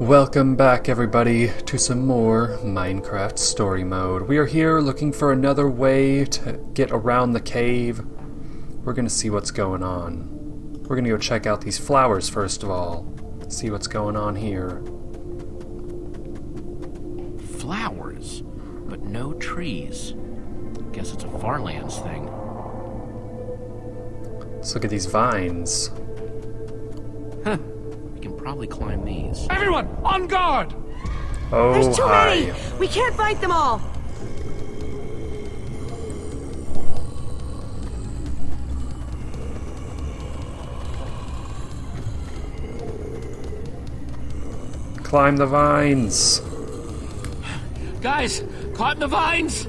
Welcome back, everybody, to some more Minecraft Story Mode. We are here looking for another way to get around the cave. We're gonna see what's going on. We're gonna go check out these flowers first of all. See what's going on here. Flowers, but no trees. Guess it's a Farlands thing. Let's look at these vines. Huh. We can probably climb these. Everyone, on guard! Oh, there's too many! We can't fight them all! Climb the vines! Guys, climb the vines!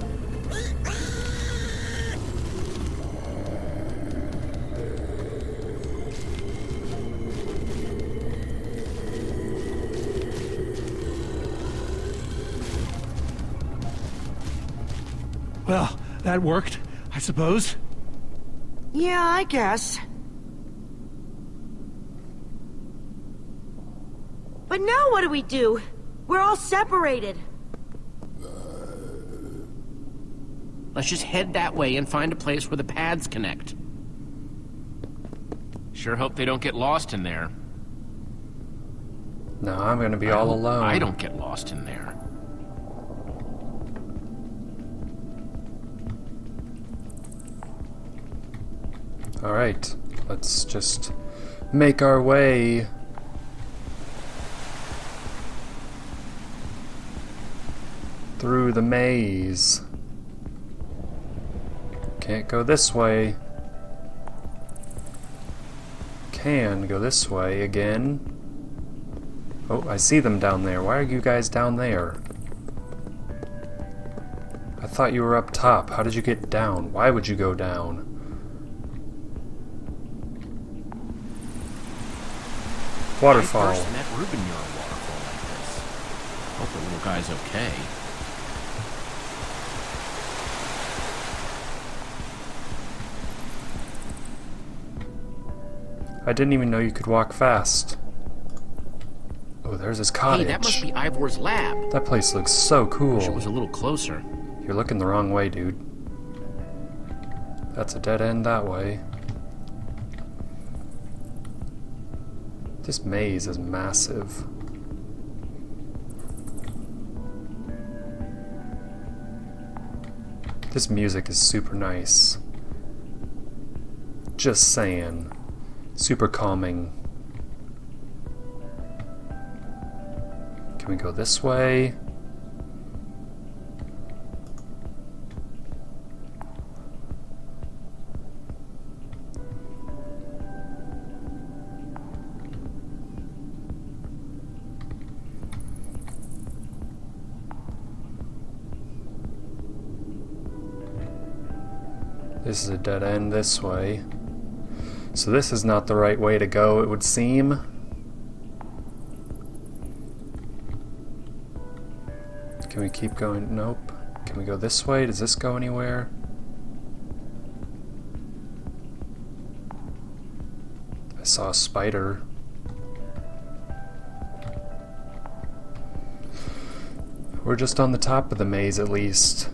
Well, that worked, I suppose. Yeah, I guess. But now what do we do? We're all separated. Let's just head that way and find a place where the paths connect. Sure hope they don't get lost in there. No, I'm gonna be all alone. I don't get lost in there. Alright, let's just make our way. Through the maze. Can't go this way. Can go this way again. Oh, I see them down there. Why are you guys down there? I thought you were up top. How did you get down? Why would you go down? Waterfall. I first met Ruben near a waterfall like this. Hope the little guy's okay. I didn't even know you could walk fast. Oh, there's his cottage. Hey, that must be Ivor's lab. That place looks so cool. Wish it was a little closer. You're looking the wrong way, dude. That's a dead end that way. This maze is massive. This music is super nice. Just saying. Super calming. Can we go this way? This is a dead end this way. So this is not the right way to go, it would seem. Can we keep going? Nope. Can we go this way? Does this go anywhere? I saw a spider. We're just on the top of the maze at least.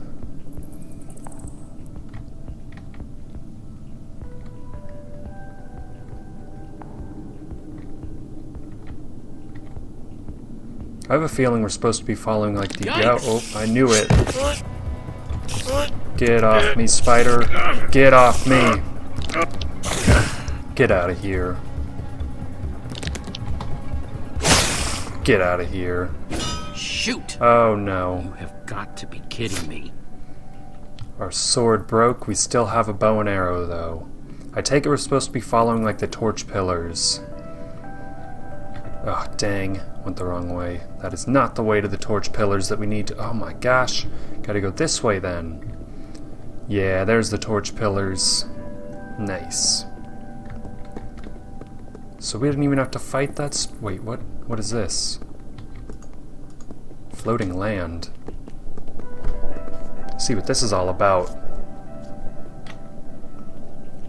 I have a feeling we're supposed to be following like the... Oh, I knew it. Get off me, spider. Get off me. Get out of here. Get out of here. Shoot! Oh, no. You have got to be kidding me. Our sword broke. We still have a bow and arrow, though. I take it we're supposed to be following like the torch pillars. Oh, dang. Went the wrong way. That is not the way to the torch pillars that we need to... Oh my gosh. Gotta go this way then. Yeah, there's the torch pillars. Nice. So we didn't even have to fight that... Wait, what? What is this? Floating land. See what this is all about.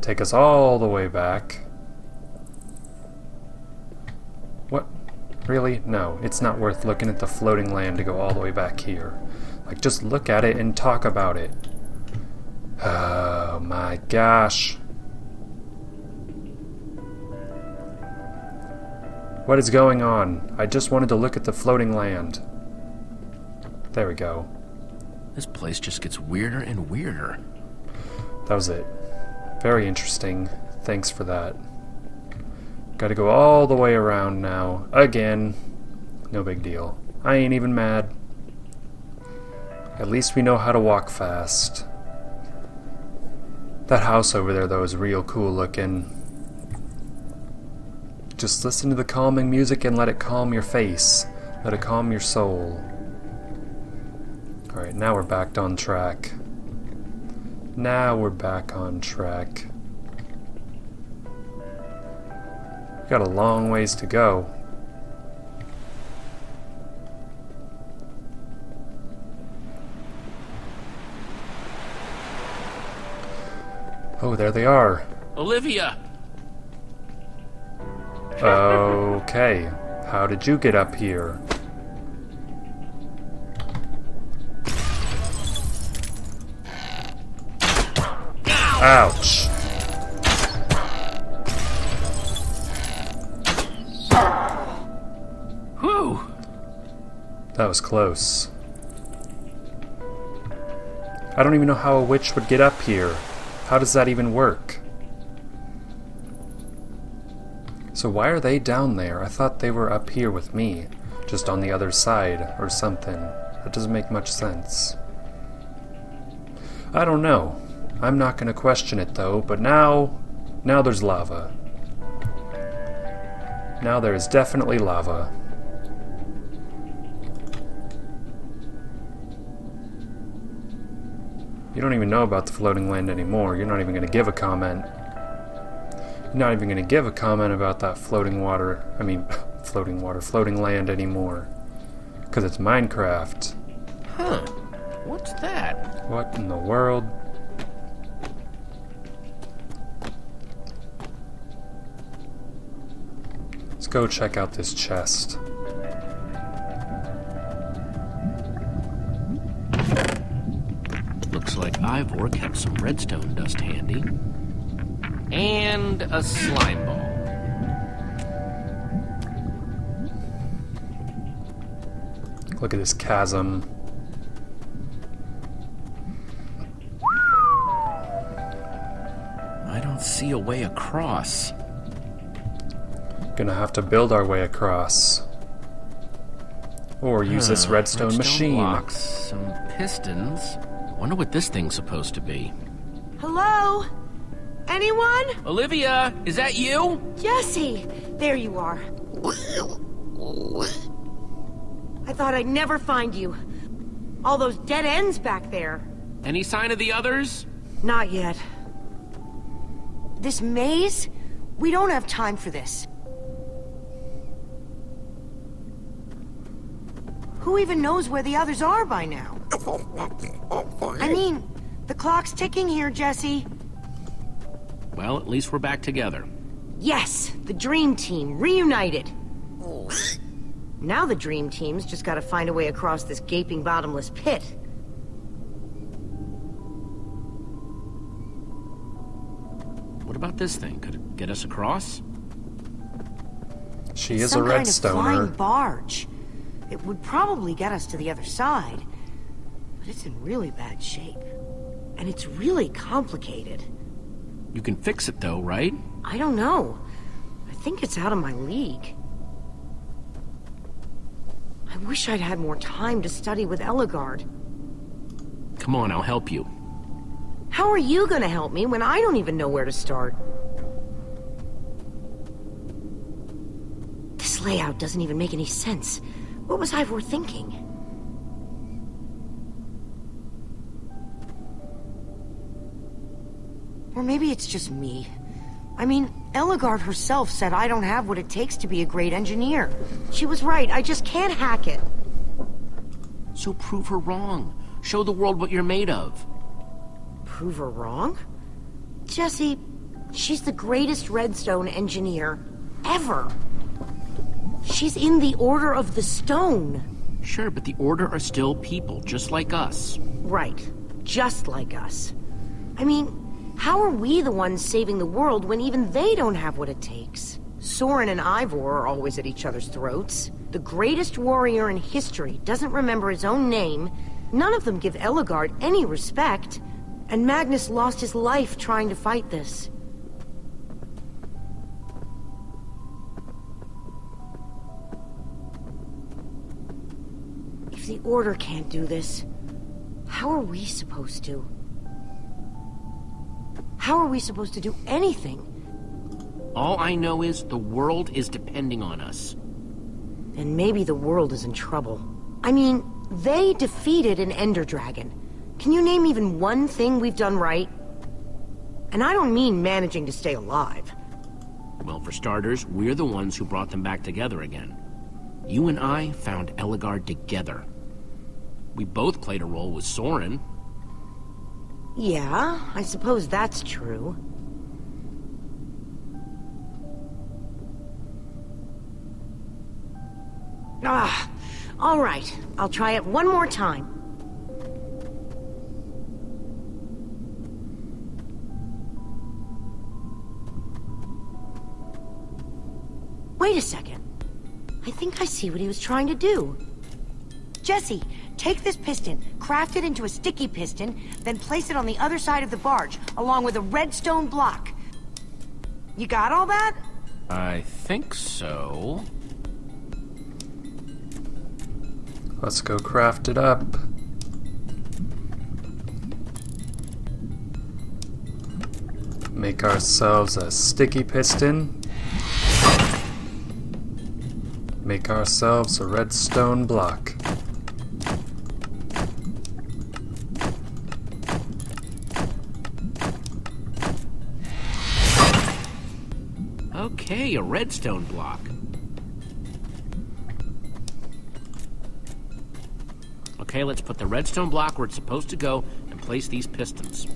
Take us all the way back. What? Really? No, it's not worth looking at the floating land to go all the way back here. Like, just look at it and talk about it. Oh my gosh. What is going on? I just wanted to look at the floating land. There we go. This place just gets weirder and weirder. That was it. Very interesting. Thanks for that. Gotta go all the way around now. Again. No big deal. I ain't even mad. At least we know how to walk fast. That house over there, though, is real cool looking. Just listen to the calming music and let it calm your face. Let it calm your soul. Alright, now we're back on track. Now we're back on track. We've got a long ways to go. Oh, there they are. Olivia! Okay. How did you get up here? Ouch. Whew. That was close. I don't even know how a witch would get up here. How does that even work? So why are they down there? I thought they were up here with me, just on the other side or something. That doesn't make much sense. I don't know. I'm not going to question it though, but now there's lava. Now there is definitely lava. You don't even know about the floating land anymore. You're not even going to give a comment. You're not even going to give a comment about that floating water. I mean, floating water, floating land anymore. Because it's Minecraft. Huh. What's that? What in the world? Let's go check out this chest. Looks like Ivor kept some redstone dust handy. And a slime ball. Look at this chasm. I don't see a way across. Gonna have to build our way across. Or use this redstone machine. Blocks, some pistons. Wonder what this thing's supposed to be. Hello? Anyone? Olivia, is that you? Jesse, there you are. I thought I'd never find you. All those dead ends back there. Any sign of the others? Not yet. This maze? We don't have time for this. Who even knows where the others are by now? I mean, the clock's ticking here, Jesse. Well, at least we're back together. Yes, the dream team reunited. Now the dream team's just gotta find a way across this gaping bottomless pit. What about this thing? Could it get us across? She is a redstoner. Some kind of flying barge. It would probably get us to the other side. But it's in really bad shape. And it's really complicated. You can fix it though, right? I don't know. I think it's out of my league. I wish I'd had more time to study with Ellegard. Come on, I'll help you. How are you gonna help me when I don't even know where to start? This layout doesn't even make any sense. What was Ivor thinking? Or maybe it's just me. I mean, Ellegard herself said I don't have what it takes to be a great engineer. She was right, I just can't hack it. So prove her wrong. Show the world what you're made of. Prove her wrong? Jesse, she's the greatest redstone engineer ever. She's in the Order of the Stone. Sure, but the Order are still people, just like us. Right. Just like us. I mean, how are we the ones saving the world when even they don't have what it takes? Soren and Ivor are always at each other's throats. The greatest warrior in history doesn't remember his own name. None of them give Ellegard any respect. And Magnus lost his life trying to fight this. If the Order can't do this, how are we supposed to? How are we supposed to do anything? All I know is the world is depending on us. Then maybe the world is in trouble. I mean, they defeated an Ender Dragon. Can you name even one thing we've done right? And I don't mean managing to stay alive. Well, for starters, we're the ones who brought them back together again. You and I found Ellegard together. We both played a role with Soren. Yeah, I suppose that's true. Ah, all right. I'll try it one more time. Wait a second. I think I see what he was trying to do. Jesse, take this piston, craft it into a sticky piston, then place it on the other side of the barge, along with a redstone block. You got all that? I think so. Let's go craft it up. Make ourselves a sticky piston. Make ourselves a redstone block. Okay, a redstone block. Okay, let's put the redstone block where it's supposed to go and place these pistons.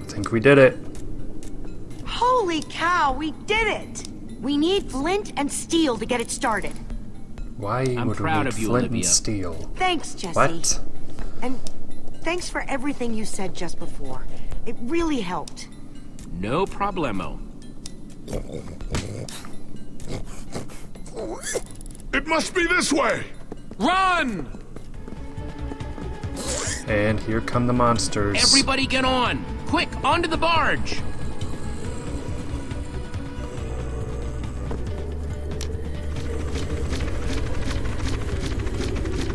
I think we did it. Holy cow, we did it! We need flint and steel to get it started. Why would we need flint and steel? Thanks, Jesse. What? And thanks for everything you said just before. It really helped. No problemo. It must be this way! Run! And here come the monsters. Everybody get on! Quick, onto the barge!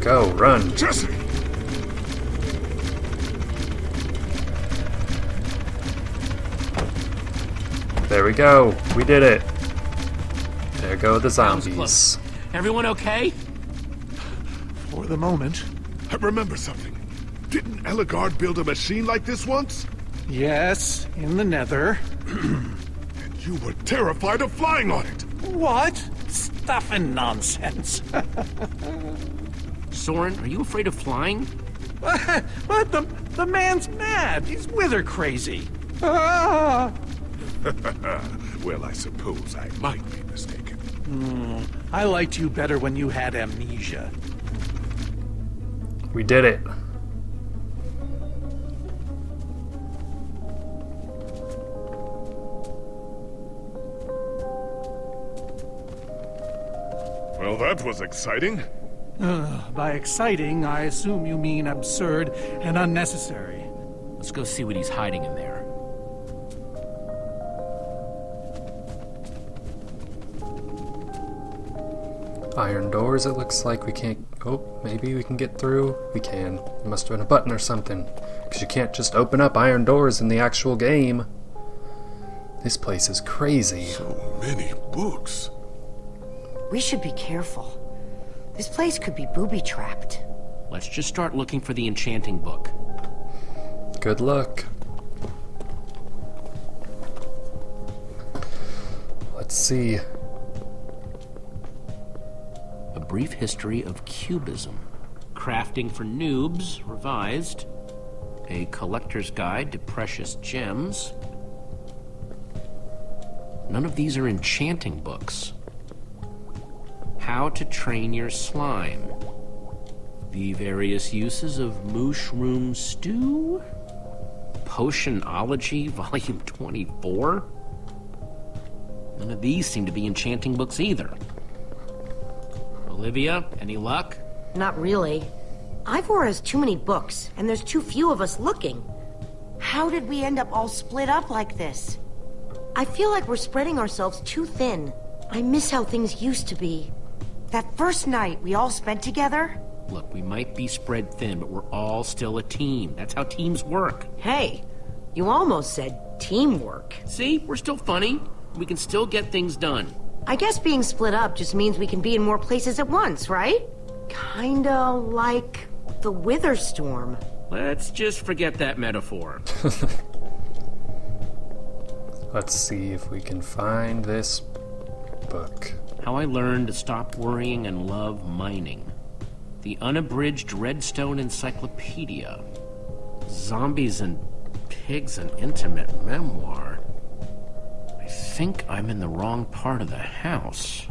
Go, run! Jesse! There we go! We did it! There go the zombies. Everyone okay? For the moment. I remember something. Didn't Ellegard build a machine like this once? Yes, in the Nether. And you were terrified of flying on it! What? Stuff and nonsense. Soren, are you afraid of flying? What? The man's mad. He's wither crazy. Ah! Well, I suppose I might be mistaken. I liked you better when you had amnesia. We did it. Well, that was exciting. By exciting, I assume you mean absurd and unnecessary. Let's go see what he's hiding in there. Iron doors, it looks like we can't... Oh, maybe we can get through? We can. There must have been a button or something. Because you can't just open up iron doors in the actual game. This place is crazy. So many books. We should be careful. This place could be booby-trapped. Let's just start looking for the enchanting book. Good luck. Let's see. A brief history of cubism. Crafting for noobs, revised. a collector's guide to precious gems. None of these are enchanting books. How to train your slime. The various uses of mushroom stew. Potionology, volume 24. None of these seem to be enchanting books either. Olivia, any luck? Not really. Ivor has too many books, and there's too few of us looking. How did we end up all split up like this? I feel like we're spreading ourselves too thin. I miss how things used to be. That first night we all spent together? Look, we might be spread thin, but we're all still a team. That's how teams work. Hey, you almost said teamwork. See, we're still funny. We can still get things done. I guess being split up just means we can be in more places at once, right? Kinda like the Witherstorm. Let's just forget that metaphor. Let's see if we can find this book. How I Learned to Stop Worrying and Love Mining. The Unabridged Redstone Encyclopedia. Zombies and Pigs, an Intimate Memoir. I think I'm in the wrong part of the house.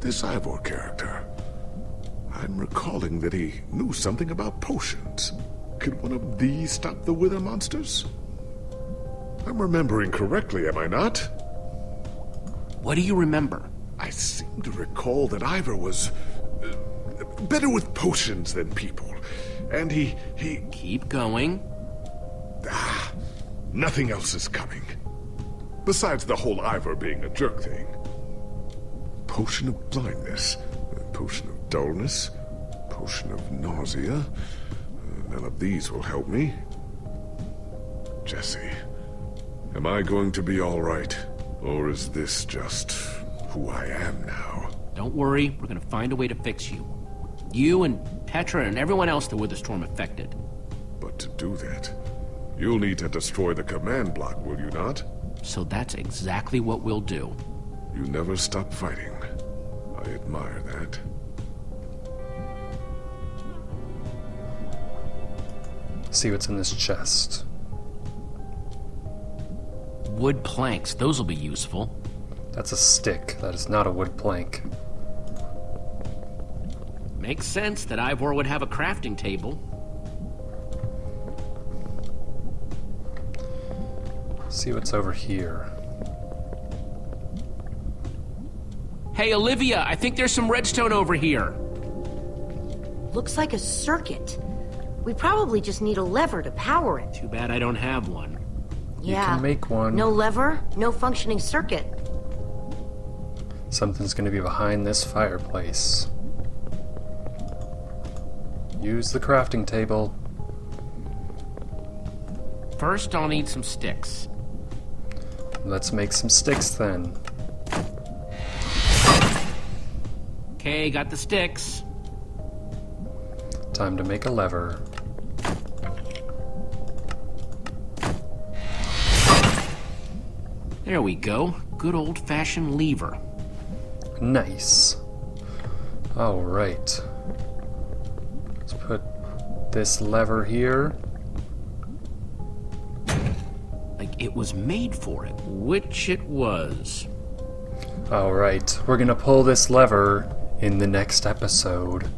This Ivor character. I'm recalling that he knew something about potions. Could one of these stop the wither monsters? I'm remembering correctly, am I not? What do you remember? I seem to recall that Ivor was better with potions than people. And he... Keep going. Ah, nothing else is coming. Besides the whole Ivor being a jerk thing. Potion of blindness. Potion of dullness, potion of nausea. None of these will help me. Jesse, am I going to be all right? Or is this just who I am now? Don't worry, we're gonna find a way to fix you. You and Petra and everyone else that Witherstorm affected. But to do that, you'll need to destroy the command block, will you not? So that's exactly what we'll do. You never stop fighting. I admire that. See what's in this chest. Wood planks, those will be useful. That's a stick, that is not a wood plank. Makes sense that Ivor would have a crafting table. See what's over here. Hey, Olivia, I think there's some redstone over here. Looks like a circuit. We probably just need a lever to power it. Too bad I don't have one. Yeah. You can make one. No lever, no functioning circuit. Something's going to be behind this fireplace. Use the crafting table. First, I'll need some sticks. Let's make some sticks then. Okay, got the sticks. Time to make a lever. There we go. Good old-fashioned lever. Nice. All right. Let's put this lever here. Like it was made for it, which it was. All right. We're gonna pull this lever in the next episode.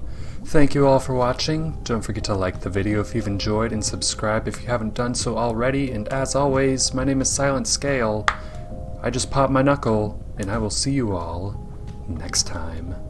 Thank you all for watching. Don't forget to like the video if you've enjoyed and subscribe if you haven't done so already. And as always, my name is SilentScale. I just popped my knuckle, and I will see you all next time.